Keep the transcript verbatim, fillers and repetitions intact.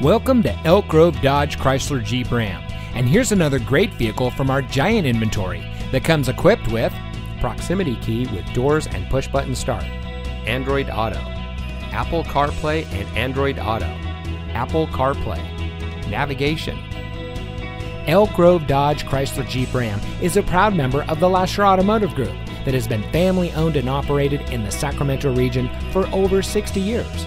Welcome to Elk Grove Dodge Chrysler Jeep Ram, and here's another great vehicle from our giant inventory that comes equipped with proximity key with doors and push button start, Android Auto, Apple CarPlay and Android Auto, Apple CarPlay, navigation. Elk Grove Dodge Chrysler Jeep Ram is a proud member of the Lasher Automotive Group that has been family owned and operated in the Sacramento region for over sixty years.